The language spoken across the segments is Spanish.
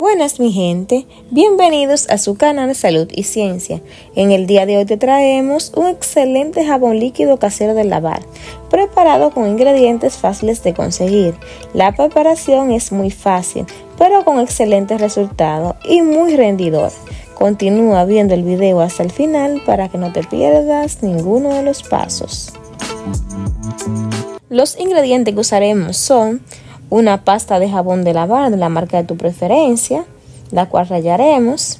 Buenas mi gente, bienvenidos a su canal Salud y Ciencia. En el día de hoy te traemos un excelente jabón líquido casero de lavar, preparado con ingredientes fáciles de conseguir. La preparación es muy fácil, pero con excelentes resultados y muy rendidor. Continúa viendo el video hasta el final para que no te pierdas ninguno de los pasos. Los ingredientes que usaremos son una pasta de jabón de lavar de la marca de tu preferencia, la cual rallaremos.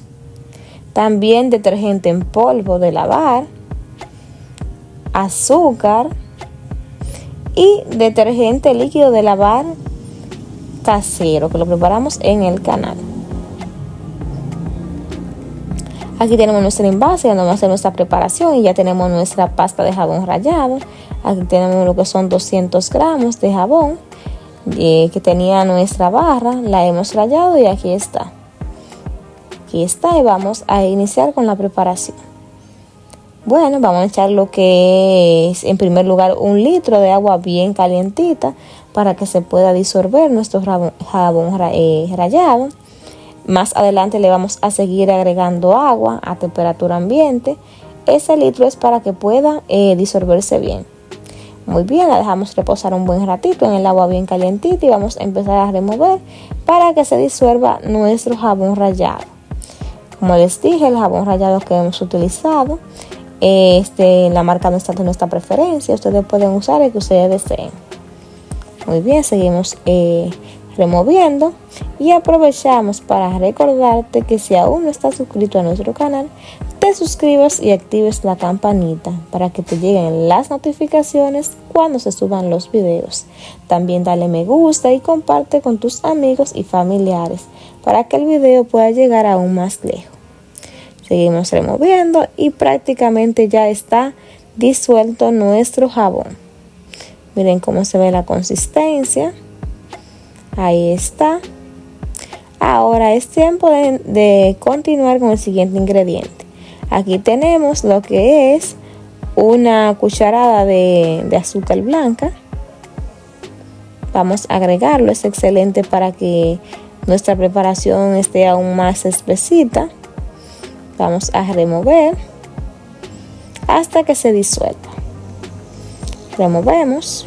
También detergente en polvo de lavar, azúcar y detergente líquido de lavar casero, que lo preparamos en el canal. Aquí tenemos nuestro envase donde vamos a hacer nuestra preparación y ya tenemos nuestra pasta de jabón rallado. Aquí tenemos lo que son 200 gramos de jabón que tenía nuestra barra, la hemos rallado y aquí está, y vamos a iniciar con la preparación. Bueno, vamos a echar lo que es en primer lugar 1 litro de agua bien calientita para que se pueda disolver nuestro jabón rallado. Más adelante le vamos a seguir agregando agua a temperatura ambiente. Ese litro es para que pueda disolverse bien. Muy bien, la dejamos reposar un buen ratito en el agua bien calientita y vamos a empezar a remover para que se disuelva nuestro jabón rallado. Como les dije, el jabón rallado que hemos utilizado, la marca no está de nuestra preferencia, ustedes pueden usar el que ustedes deseen. Muy bien, seguimos removiendo y aprovechamos para recordarte que si aún no estás suscrito a nuestro canal, te suscribas y actives la campanita para que te lleguen las notificaciones cuando se suban los videos. También dale me gusta y comparte con tus amigos y familiares para que el video pueda llegar aún más lejos. Seguimos removiendo y prácticamente ya está disuelto nuestro jabón. Miren cómo se ve la consistencia. Ahí está. Ahora es tiempo de continuar con el siguiente ingrediente. Aquí tenemos lo que es una cucharada de azúcar blanca. Vamos a agregarlo, es excelente para que nuestra preparación esté aún más espesita. Vamos a remover hasta que se disuelva. Removemos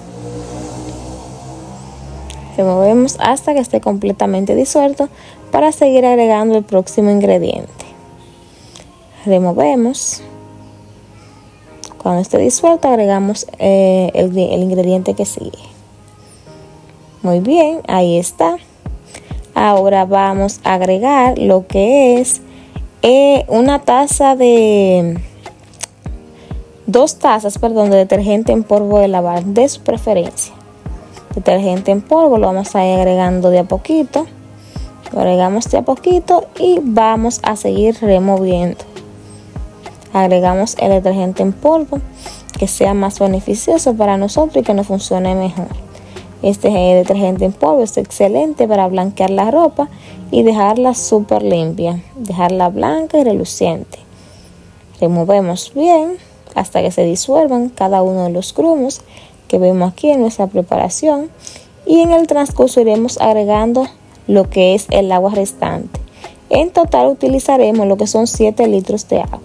hasta que esté completamente disuelto para seguir agregando el próximo ingrediente. Removemos. Cuando esté disuelto agregamos el ingrediente que sigue. Muy bien, ahí está. Ahora vamos a agregar lo que es dos tazas de detergente en polvo de lavar de su preferencia. Detergente en polvo lo vamos a ir agregando de a poquito. Lo agregamos de a poquito y vamos a seguir removiendo. Agregamos el detergente en polvo que sea más beneficioso para nosotros y que nos funcione mejor. Este detergente en polvo es excelente para blanquear la ropa y dejarla súper limpia, dejarla blanca y reluciente. Removemos bien hasta que se disuelvan cada uno de los grumos que vemos aquí en nuestra preparación y en el transcurso iremos agregando lo que es el agua restante. En total utilizaremos lo que son 7 litros de agua.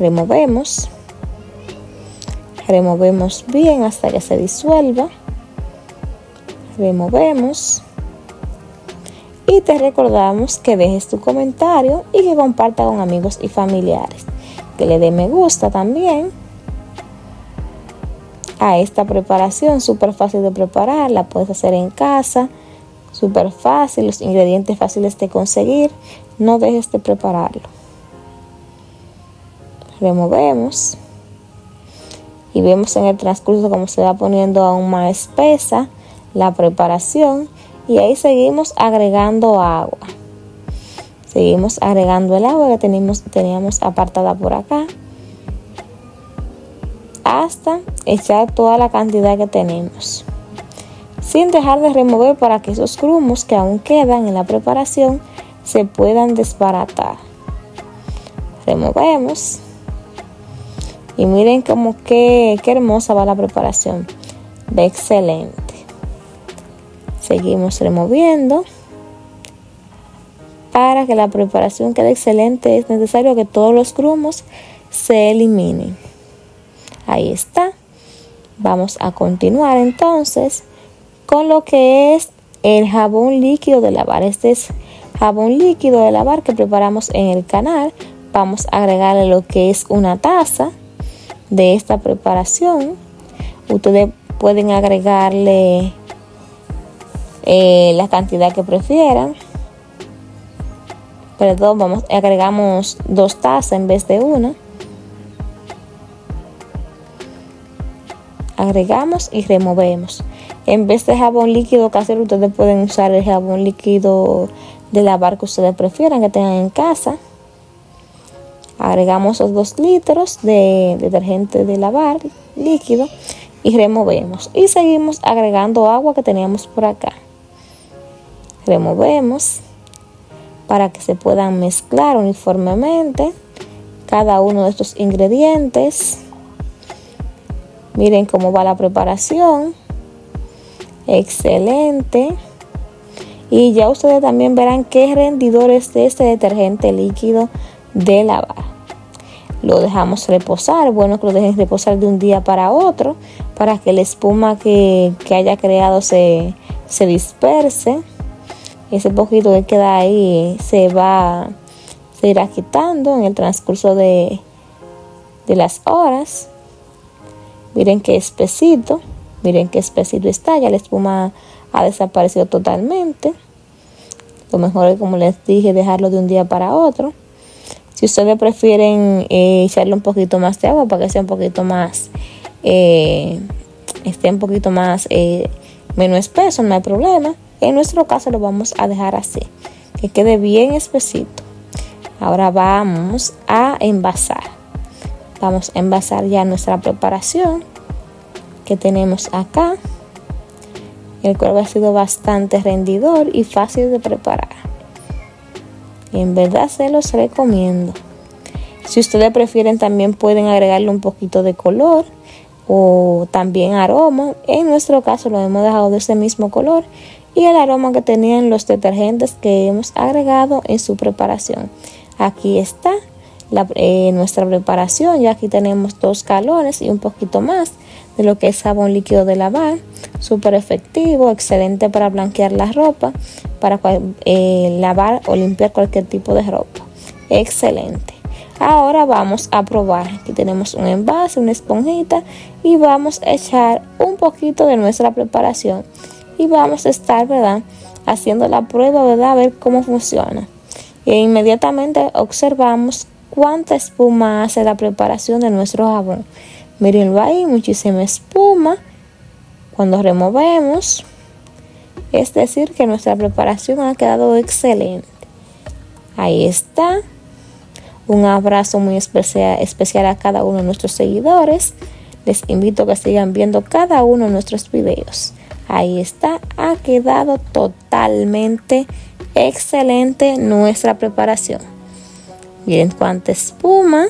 Removemos bien hasta que se disuelva. Removemos y te recordamos que dejes tu comentario y que compartas con amigos y familiares, que le dé me gusta también a esta preparación. Súper fácil de preparar, la puedes hacer en casa, súper fácil, los ingredientes fáciles de conseguir, no dejes de prepararlo. Removemos y vemos en el transcurso como se va poniendo aún más espesa la preparación y ahí seguimos agregando agua. Seguimos agregando el agua que teníamos apartada por acá hasta echar toda la cantidad que tenemos. Sin dejar de remover para que esos grumos que aún quedan en la preparación se puedan desbaratar. Removemos. Y miren como qué hermosa va la preparación. Ve excelente. Seguimos removiendo Para que la preparación quede excelente es necesario que todos los grumos se eliminen. Ahí está. Vamos a continuar entonces con lo que es el jabón líquido de lavar. Este es jabón líquido de lavar que preparamos en el canal. Vamos a agregarle lo que es una taza de esta preparación. Ustedes pueden agregarle la cantidad que prefieran. Perdón, agregamos 2 tazas en vez de 1. Agregamos y removemos. En vez de jabón líquido casero, ustedes pueden usar el jabón líquido de lavar que ustedes prefieran, que tengan en casa. Agregamos los 2 litros de detergente de lavar líquido y removemos. Y seguimos agregando agua que teníamos por acá. Removemos para que se puedan mezclar uniformemente cada uno de estos ingredientes. Miren cómo va la preparación. Excelente. Y ya ustedes también verán qué rendidor es de este detergente líquido de lavar. Lo dejamos reposar. Bueno, que lo dejen reposar de un día para otro, para que la espuma que haya creado se disperse. Ese poquito que queda ahí se irá quitando en el transcurso de las horas. Miren qué espesito. Miren qué espesito está. Ya la espuma ha desaparecido totalmente. Lo mejor es, como les dije, dejarlo de un día para otro. Si ustedes prefieren echarle un poquito más de agua para que sea un poquito más, esté un poquito más, menos espeso, no hay problema. En nuestro caso lo vamos a dejar así, que quede bien espesito. Ahora vamos a envasar. Vamos a envasar ya nuestra preparación que tenemos acá, el cual ha sido bastante rendidor y fácil de preparar. En verdad se los recomiendo. Si ustedes prefieren, también pueden agregarle un poquito de color o también aroma. En nuestro caso lo hemos dejado de ese mismo color y el aroma que tenían los detergentes que hemos agregado en su preparación. Aquí está nuestra preparación. Ya aquí tenemos 2 galones y un poquito más de lo que es jabón líquido de lavar. Súper efectivo, excelente para blanquear la ropa, para lavar o limpiar cualquier tipo de ropa. Excelente. Ahora vamos a probar. Aquí tenemos un envase, una esponjita, y vamos a echar un poquito de nuestra preparación y vamos a estar, ¿verdad?, haciendo la prueba, ¿verdad?, a ver cómo funciona. E inmediatamente observamos cuánta espuma hace la preparación de nuestro jabón. Mírenlo ahí, muchísima espuma. Cuando removemos, es decir, que nuestra preparación ha quedado excelente. Ahí está. Un abrazo muy especial a cada uno de nuestros seguidores. Les invito a que sigan viendo cada uno de nuestros videos. Ahí está. Ha quedado totalmente excelente nuestra preparación. Miren cuánta espuma.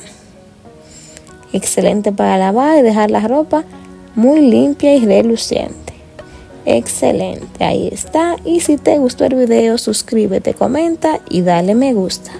Excelente para lavar y dejar la ropa muy limpia y reluciente. Excelente, ahí está. Y si te gustó el video, suscríbete, comenta y dale me gusta.